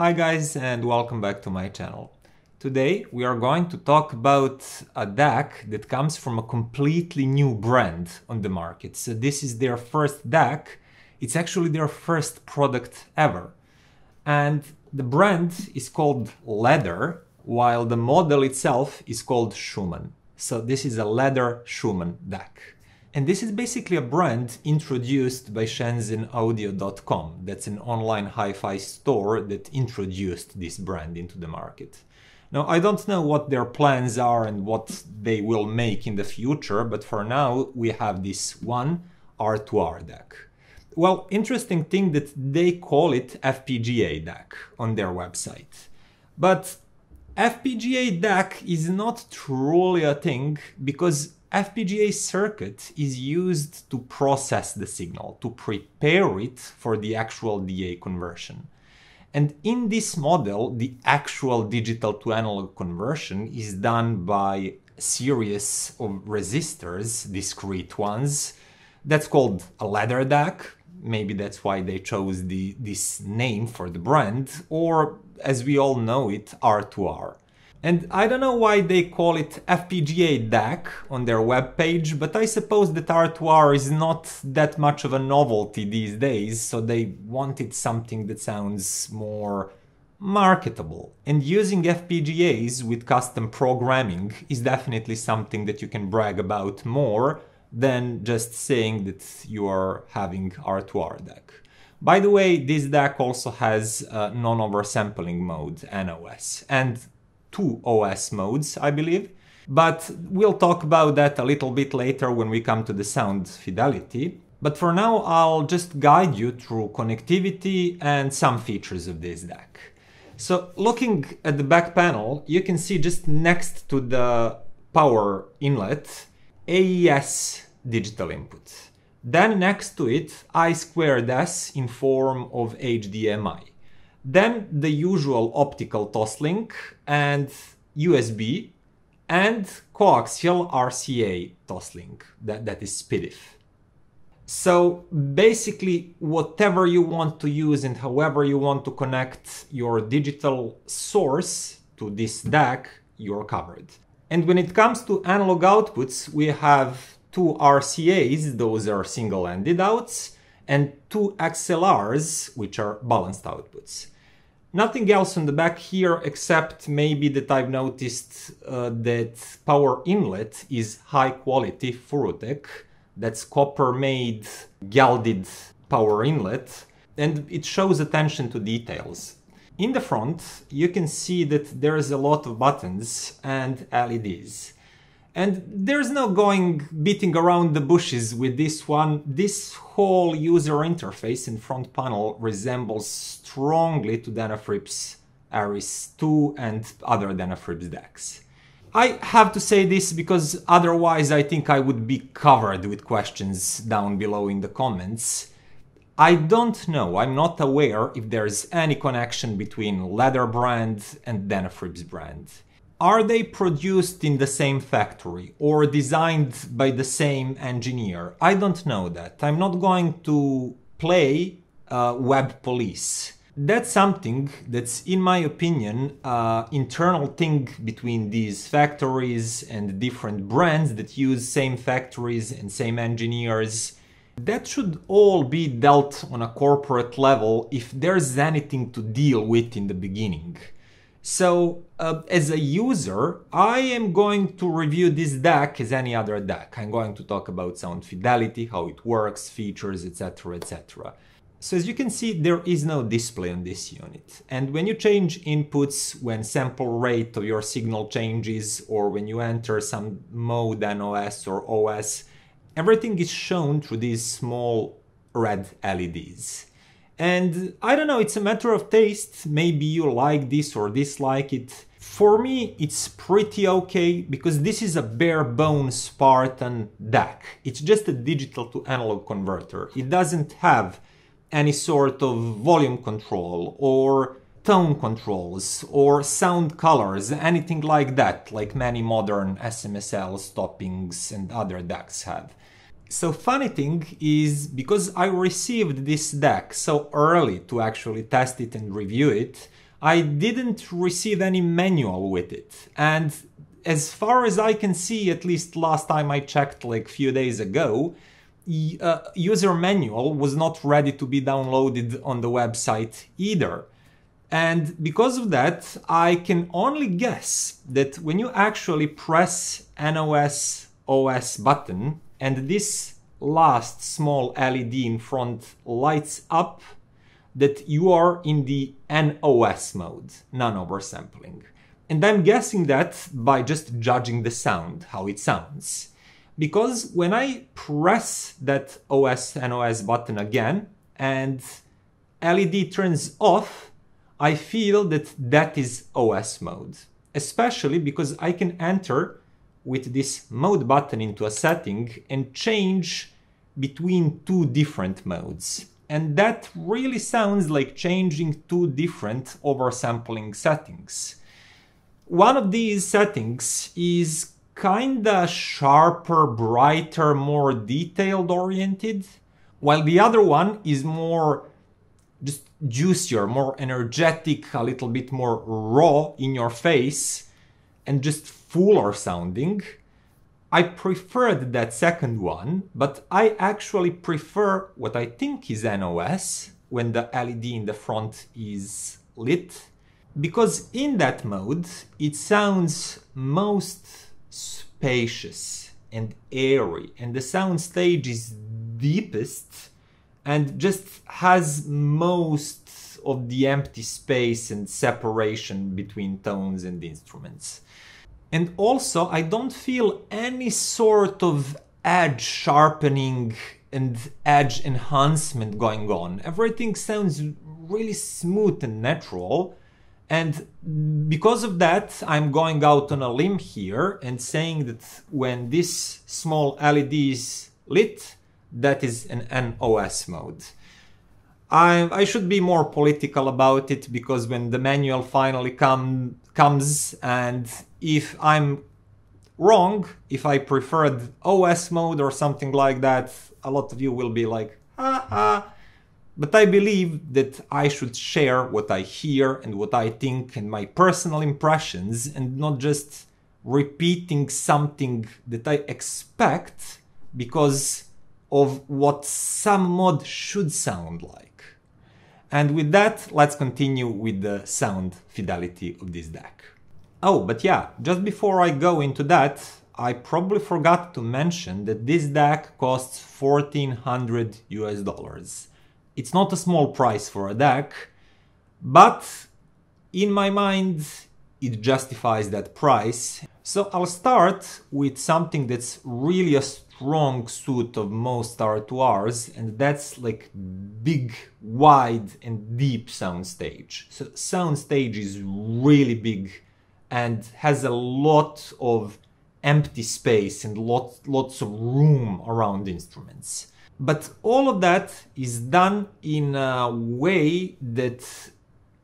Hi guys and welcome back to my channel. Today we are going to talk about a DAC that comes from a completely new brand on the market. So this is their first DAC. It's actually their first product ever. And the brand is called Ladder, while the model itself is called Schumann. So this is a Ladder Schumann DAC. And this is basically a brand introduced by shenzhenaudio.com. That's an online hi-fi store that introduced this brand into the market. Now, I don't know what their plans are and what they will make in the future, but for now we have this one R2R DAC. Well, interesting thing that they call it FPGA DAC on their website. But FPGA DAC is not truly a thing because FPGA circuit is used to process the signal, to prepare it for the actual DA conversion. And in this model, the actual digital to analog conversion is done by a series of resistors, discrete ones. That's called a ladder DAC. Maybe that's why they chose this name for the brand, or as we all know it, R2R. And I don't know why they call it FPGA DAC on their webpage, but I suppose that R2R is not that much of a novelty these days, so they wanted something that sounds more marketable. And using FPGAs with custom programming is definitely something that you can brag about more than just saying that you are having R2R DAC. By the way, this DAC also has a non-oversampling mode, NOS, and two OS modes, I believe, but we'll talk about that a little bit later when we come to the sound fidelity. But for now, I'll just guide you through connectivity and some features of this DAC. So looking at the back panel, you can see just next to the power inlet, AES digital input. Then next to it, I2S in form of HDMI. Then the usual optical Toslink and USB and coaxial RCA Toslink, that is SPDIF. So basically whatever you want to use and however you want to connect your digital source to this DAC, you're covered. And when it comes to analog outputs, we have two RCAs, those are single-ended outs, and two XLRs, which are balanced outputs. Nothing else on the back here, except maybe that I've noticed that power inlet is high quality Furutech. That's copper made, gilded power inlet, and it shows attention to details. In the front, you can see that there is a lot of buttons and LEDs. And there's no beating around the bushes with this one. This whole user interface and front panel resembles strongly to Denafrips Ares 2 and other Denafrips DACs. I have to say this because otherwise I think I would be covered with questions down below in the comments. I don't know, I'm not aware if there's any connection between Ladder brand and Denafrips brand. Are they produced in the same factory or designed by the same engineer? I don't know that. I'm not going to play web police. That's something that's, in my opinion, internal thing between these factories and different brands that use same factories and same engineers. That should all be dealt on a corporate level if there's anything to deal with in the beginning. So, as a user, I am going to review this DAC as any other DAC. I'm going to talk about sound fidelity, how it works, features, etc, etc. So as you can see, there is no display on this unit. And when you change inputs, when sample rate of your signal changes, or when you enter some mode, NOS or OS, everything is shown through these small red LEDs. And I don't know, it's a matter of taste. Maybe you like this or dislike it. For me, it's pretty okay because this is a bare-bone Spartan DAC. It's just a digital to analog converter. It doesn't have any sort of volume control or tone controls or sound colors, anything like that, like many modern SMSLs, Toppings and other DACs have. So funny thing is, because I received this DAC so early to actually test it and review it, I didn't receive any manual with it, and as far as I can see, at least last time I checked like a few days ago, user manual was not ready to be downloaded on the website either. And because of that, I can only guess that when you actually press NOS OS button and this last small LED in front lights up, that you are in the NOS mode, non-oversampling. And I'm guessing that by just judging the sound, how it sounds. Because when I press that OS NOS button again and LED turns off, I feel that that is OS mode. Especially because I can enter with this mode button into a setting and change between two different modes. And that really sounds like changing two different oversampling settings. One of these settings is kinda sharper, brighter, more detailed oriented, while the other one is more just juicier, more energetic, a little bit more raw in your face and just fuller sounding. I preferred that second one, but I actually prefer what I think is NOS when the LED in the front is lit, because in that mode it sounds most spacious and airy, and the soundstage is deepest and just has most of the empty space and separation between tones and instruments. And also, I don't feel any sort of edge sharpening and edge enhancement going on. Everything sounds really smooth and natural. And because of that, I'm going out on a limb here and saying that when this small LED is lit, that is an NOS mode. I should be more political about it, because when the manual finally comes, and if I'm wrong, if I preferred OS mode or something like that, a lot of you will be like, ah. But I believe that I should share what I hear and what I think and my personal impressions, and not just repeating something that I expect because of what some mod should sound like. And with that, let's continue with the sound fidelity of this deck. Oh, but yeah, just before I go into that, I probably forgot to mention that this deck costs $1,400 US. It's not a small price for a deck, but in my mind, it justifies that price. So I'll start with something that's really a strong suit of most R2Rs, and that's like big, wide and deep soundstage. So soundstage is really big and has a lot of empty space and lots of room around instruments. But all of that is done in a way that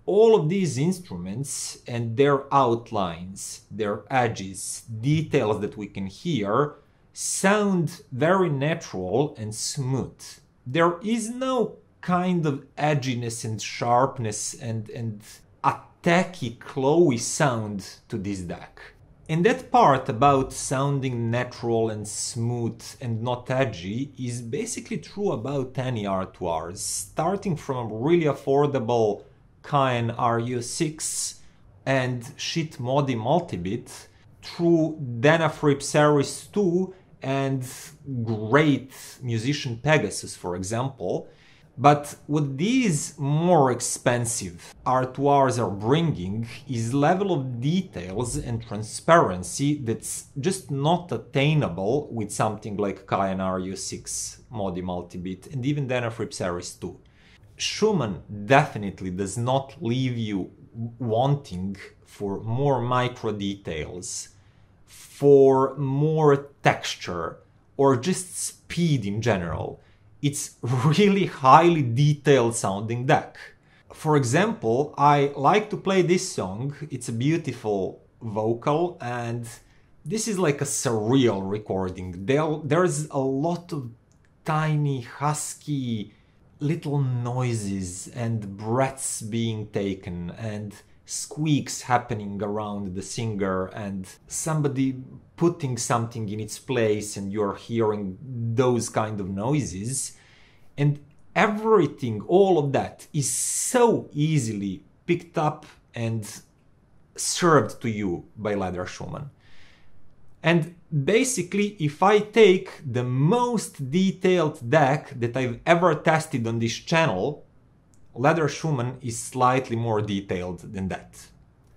all of these instruments and their outlines, their edges, details that we can hear, sound very natural and smooth. There is no kind of edginess and sharpness and a tacky, glowy sound to this deck. And that part about sounding natural and smooth and not edgy is basically true about any R2Rs, starting from a really affordable Kaiwan RU6 and Schiit Modi multibit, through Denafrips Ares 2 and great Musician Pegasus, for example. But what these more expensive R2Rs are bringing is level of details and transparency that's just not attainable with something like Kaiwan RU6, Modi multibit, and even Denafrips Ares 2. Schumann definitely does not leave you wanting for more micro details, for more texture, or just speed in general. It's really highly detailed sounding deck. For example, I like to play this song. It's a beautiful vocal, and this is like a surreal recording. There's a lot of tiny, husky, little noises and breaths being taken and squeaks happening around the singer and somebody putting something in its place, and you're hearing those kind of noises, and everything, all of that is so easily picked up and served to you by Ladder Schumann. And basically, if I take the most detailed DAC that I've ever tested on this channel, Ladder Schumann is slightly more detailed than that.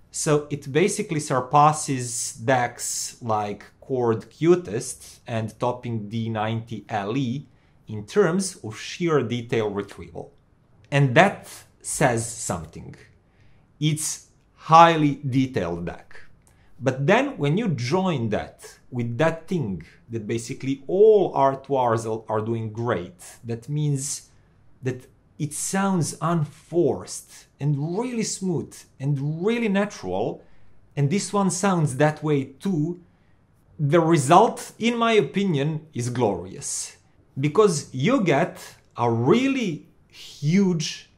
So it basically surpasses DACs like Chord Qutest and Topping D90LE in terms of sheer detail retrieval. And that says something. It's highly detailed DAC. But then when you join that with that thing that basically all R2Rs are doing great, that means that it sounds unforced and really smooth and really natural, and this one sounds that way too, the result, in my opinion, is glorious. Because you get a really huge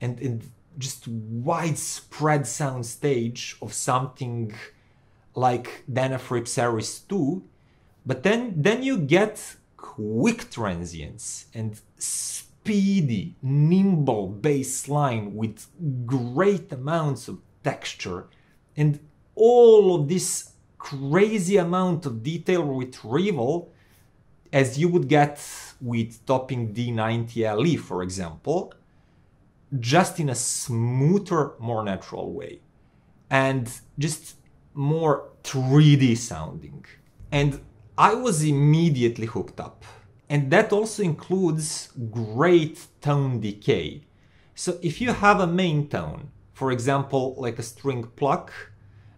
and just widespread soundstage of something like Denafrips Ares 2, but then you get quick transients and speedy, nimble bass line with great amounts of texture, and all of this crazy amount of detail retrieval as you would get with Topping D90LE, for example, just in a smoother, more natural way, and just more 3D sounding. And I was immediately hooked up. And that also includes great tone decay. So if you have a main tone, for example, like a string pluck,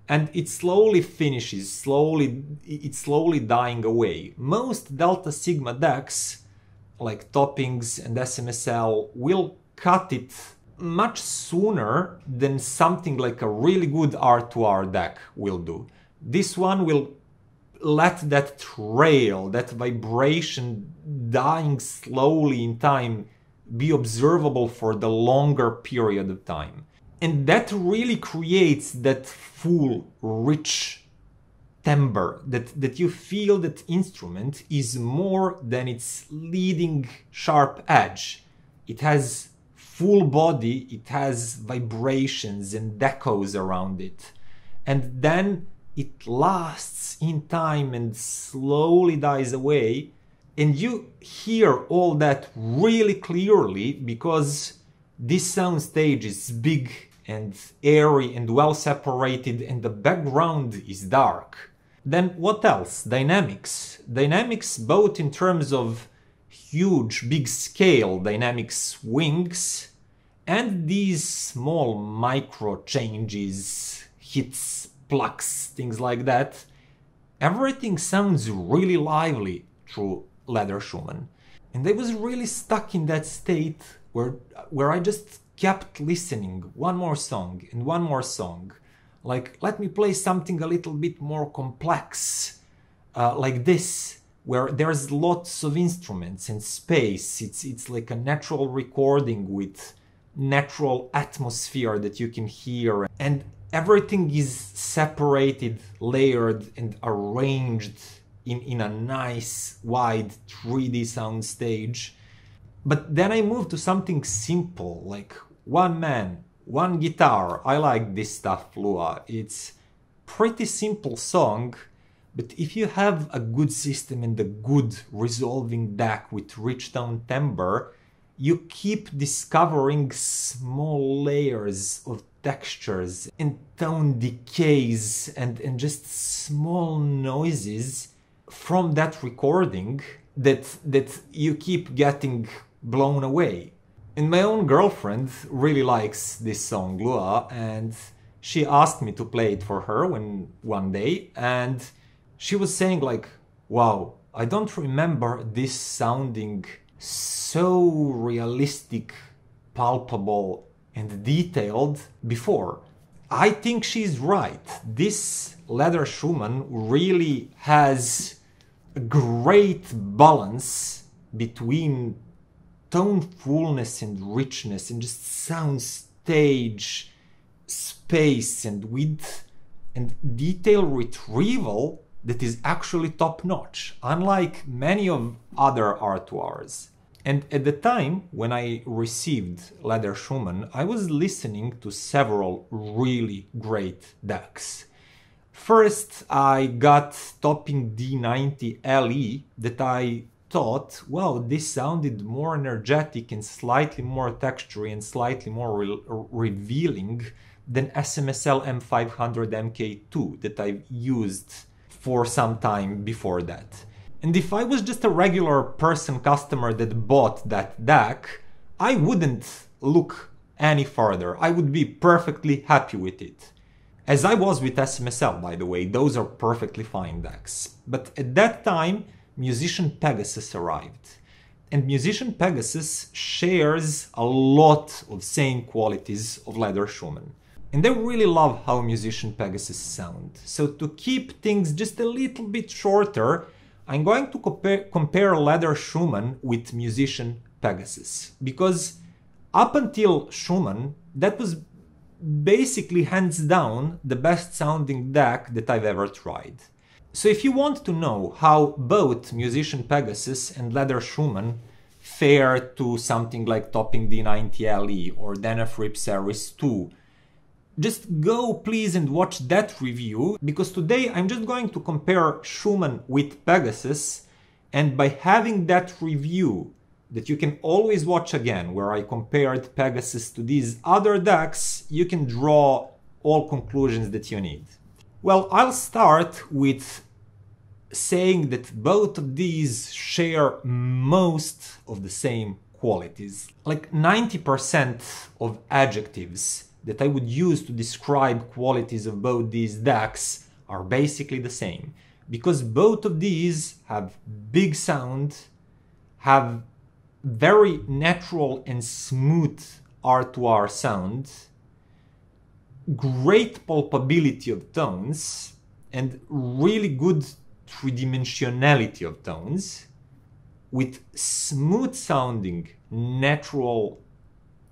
and it slowly finishes, it's slowly dying away. Most Delta Sigma DACs, like Toppings and SMSL, will cut it much sooner than something like a really good R2R DAC will do. This one will let that trail, that vibration dying slowly in time, be observable for the longer period of time. And that really creates that full, rich timbre that you feel that instrument is more than its leading sharp edge. It has full body, it has vibrations and echoes around it. And then it lasts in time and slowly dies away. And you hear all that really clearly because this soundstage is big and airy and well separated, and the background is dark. Then what else? Dynamics. Dynamics both in terms of huge, big scale dynamic swings and these small micro changes, hits, plucks, things like that. Everything sounds really lively through Ladder Schumann. And I was really stuck in that state where I just kept listening one more song and one more song. Like, let me play something a little bit more complex, like this, where there's lots of instruments and space. It's like a natural recording with natural atmosphere that you can hear. And everything is separated, layered, and arranged in a nice, wide 3D soundstage. But then I moved to something simple, like one man, one guitar. I like this stuff, Lua. It's pretty simple song, but if you have a good system and a good resolving DAC with rich tone timbre, you keep discovering small layers of textures and tone decays and just small noises from that recording that you keep getting blown away. And my own girlfriend really likes this song, Lua, and she asked me to play it for her one day, and she was saying like, wow, I don't remember this sounding so realistic, palpable and detailed before. I think she's right. This Ladder Schumann really has a great balance between tone fullness and richness and just sound stage space and width and detail retrieval that is actually top-notch, unlike many of other R2Rs. And at the time when I received Ladder Schumann, I was listening to several really great DACs. First, I got Topping D90LE that I thought, wow, this sounded more energetic and slightly more textury and slightly more revealing than SMSL M500 MK2 that I've used for some time before that. And if I was just a regular person customer that bought that DAC, I wouldn't look any further. I would be perfectly happy with it. As I was with SMSL, by the way, those are perfectly fine DACs. But at that time, Musician Pegasus arrived. And Musician Pegasus shares a lot of same qualities of Ladder Schumann. And I really love how Musician Pegasus sound. So to keep things just a little bit shorter, I'm going to compare Ladder Schumann with Musician Pegasus, because up until Schumann, that was basically hands down the best sounding DAC that I've ever tried. So if you want to know how both Musician Pegasus and Ladder Schumann fare to something like Topping D90LE or Denafrips Ares 2, just go please and watch that review, because today I'm just going to compare Schumann with Pegasus, and by having that review that you can always watch again, where I compared Pegasus to these other DACs, you can draw all conclusions that you need. Well, I'll start with saying that both of these share most of the same qualities. Like 90% of adjectives that I would use to describe qualities of both these DACs are basically the same, because both of these have big sound, have very natural and smooth R2R sound, great palpability of tones, and really good three-dimensionality of tones, with smooth sounding natural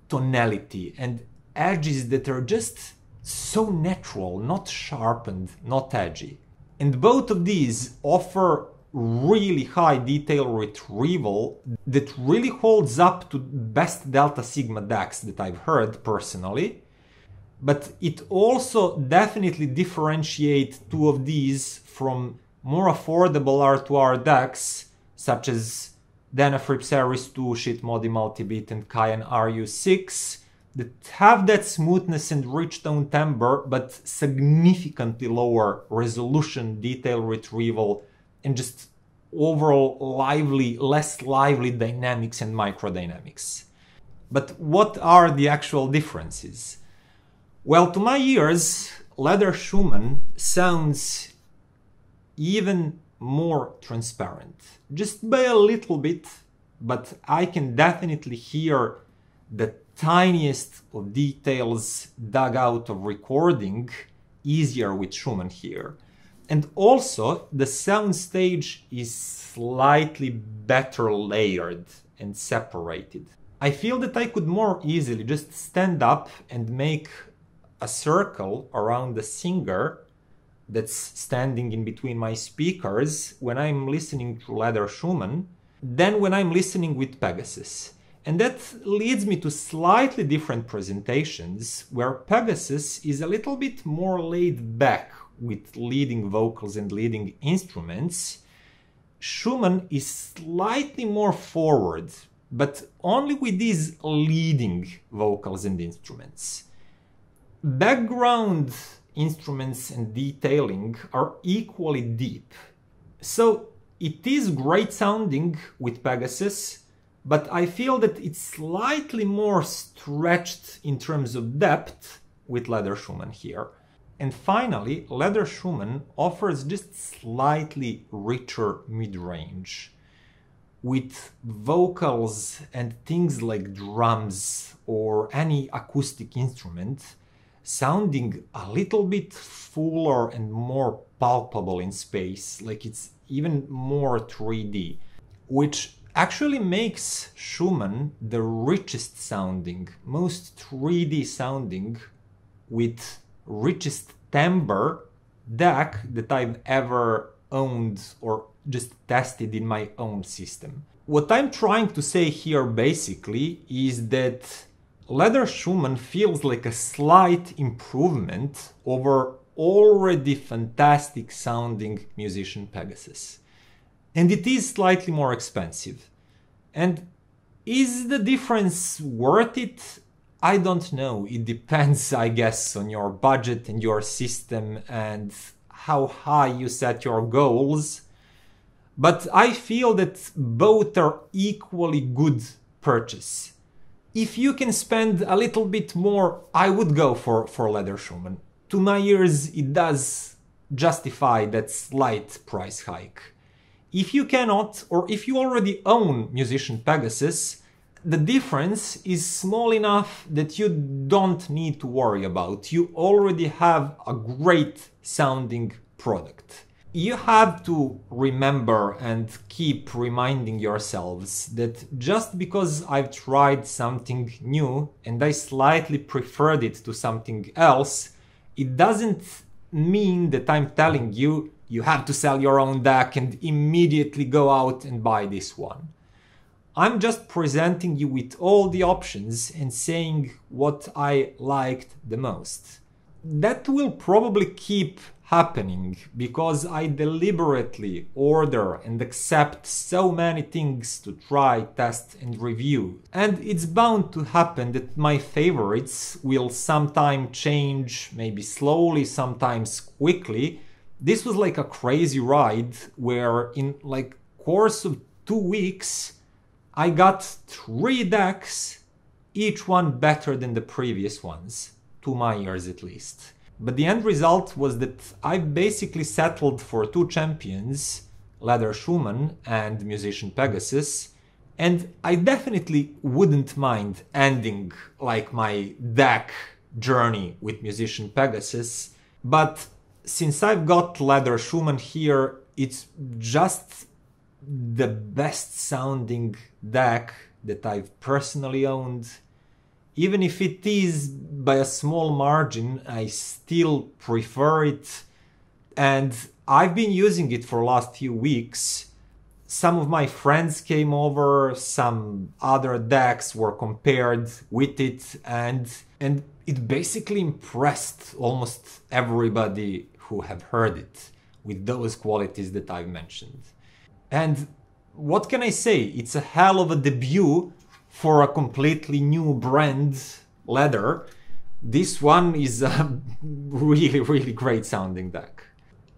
tonality and edges that are just so natural, not sharpened, not edgy. And both of these offer really high detail retrieval that really holds up to best Delta Sigma DACs that I've heard personally, but it also definitely differentiates two of these from more affordable R2R DACs such as Denafrips Ares 2, Schiit, Modi, Multibit, and Kaiwan RU6, that have that smoothness and rich tone timbre, but significantly lower resolution, detail retrieval, and just overall lively, less lively dynamics and microdynamics. But what are the actual differences? Well, to my ears, Ladder Schumann sounds even more transparent, just by a little bit, but I can definitely hear the tiniest of details dug out of recording easier with Schumann here. And also the soundstage is slightly better layered and separated. I feel that I could more easily just stand up and make a circle around the singer that's standing in between my speakers when I'm listening to Ladder Schumann than when I'm listening with Pegasus. And that leads me to slightly different presentations, where Pegasus is a little bit more laid back with leading vocals and leading instruments. Schumann is slightly more forward, but only with these leading vocals and instruments. Background instruments and detailing are equally deep. So it is great sounding with Pegasus, but I feel that it's slightly more stretched in terms of depth with Ladder Schumann here. And finally, Ladder Schumann offers just slightly richer mid-range, with vocals and things like drums or any acoustic instrument sounding a little bit fuller and more palpable in space, like it's even more 3D, which actually makes Schumann the richest sounding, most 3D sounding, with richest timbre DAC that I've ever owned or just tested in my own system. What I'm trying to say here basically is that Ladder Schumann feels like a slight improvement over already fantastic sounding Musician Pegasus. And it is slightly more expensive. And is the difference worth it? I don't know. It depends, I guess, on your budget and your system and how high you set your goals. But I feel that both are equally good purchase. If you can spend a little bit more, I would go for Ladder Schumann. To my ears, it does justify that slight price hike. If you cannot, or if you already own Musician Pegasus, the difference is small enough that you don't need to worry about. You already have a great sounding product. You have to remember and keep reminding yourselves that just because I've tried something new and I slightly preferred it to something else, it doesn't mean that I'm telling you, you have to sell your own DAC and immediately go out and buy this one. I'm just presenting you with all the options and saying what I liked the most. That will probably keep happening because I deliberately order and accept so many things to try, test and review. And it's bound to happen that my favorites will sometime change, maybe slowly, sometimes quickly. This was like a crazy ride where in like course of 2 weeks I got 3 decks, each one better than the previous ones, to my ears at least. But the end result was that I basically settled for 2 champions, Ladder Schumann and Musician Pegasus, and I definitely wouldn't mind ending like my DAC journey with Musician Pegasus, but since I've got Ladder Schumann here, it's just the best sounding DAC that I've personally owned. Even if it is by a small margin, I still prefer it. And I've been using it for the last few weeks. Some of my friends came over, some other decks were compared with it, and it basically impressed almost everybody who have heard it with those qualities that I've mentioned. And what can I say? It's a hell of a debut for a completely new brand, Ladder. This one is a really, really great sounding deck.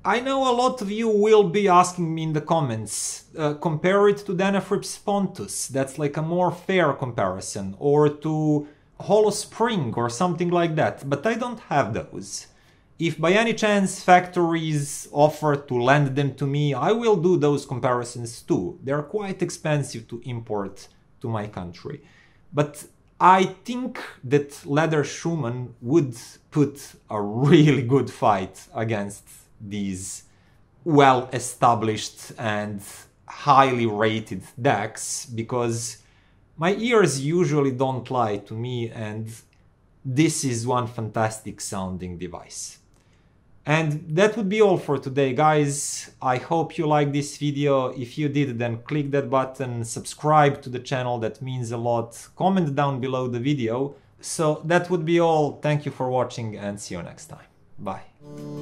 I know a lot of you will be asking me in the comments, compare it to Denafrips Pontus, that's like a more fair comparison, or to Holo Spring or something like that, but I don't have those. If by any chance factories offer to lend them to me, I will do those comparisons too. They're quite expensive to import to my country. But I think that Ladder Schumann would put a really good fight against these well-established and highly rated decks, because my ears usually don't lie to me, and this is one fantastic sounding device. And that would be all for today, guys. I hope you liked this video. If you did, then click that button, subscribe to the channel, that means a lot. Comment down below the video. So that would be all. Thank you for watching and see you next time. Bye.